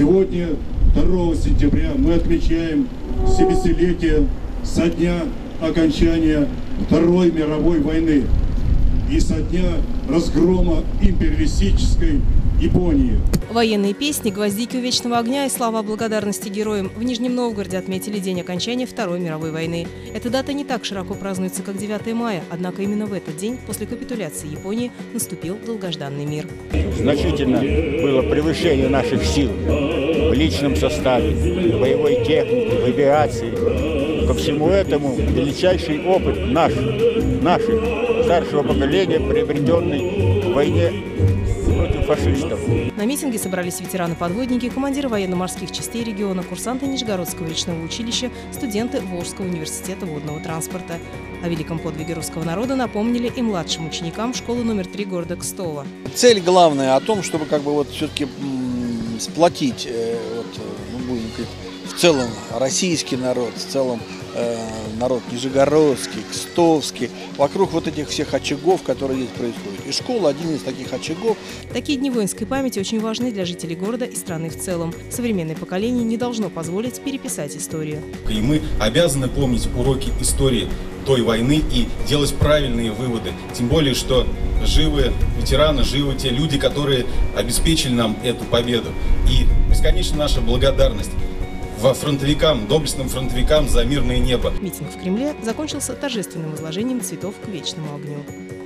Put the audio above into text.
Сегодня, 2 сентября, мы отмечаем 70-летие со дня окончания Второй мировой войны и со дня разгрома империалистической Японии. Военные песни, гвоздики у вечного огня и слова благодарности героям в Нижнем Новгороде отметили день окончания Второй мировой войны. Эта дата не так широко празднуется, как 9 мая, однако именно в этот день, после капитуляции Японии, наступил долгожданный мир. Значительно было превышение наших сил в личном составе, в боевой технике, в авиации. Ко всему этому величайший опыт наших старшего поколения, приобретенный в войне против фашистов. На митинге собрались ветераны-подводники, командиры военно-морских частей региона, курсанты Нижегородского речного училища, студенты Волжского университета водного транспорта. О великом подвиге русского народа напомнили и младшим ученикам школы номер 3 города Кстово. Цель главная о том, чтобы все-таки сплотить в целом российский народ, в целом народ нижегородский, кстовский, вокруг этих всех очагов, которые здесь происходят. И школа – один из таких очагов. Такие дни воинской памяти очень важны для жителей города и страны в целом. Современное поколение не должно позволить переписать историю. И мы обязаны помнить уроки истории той войны и делать правильные выводы. Тем более, что живы ветераны, живы те люди, которые обеспечили нам эту победу. И бесконечно наша благодарность доблестным фронтовикам за мирное небо. Митинг в Кремле закончился торжественным возложением цветов к вечному огню.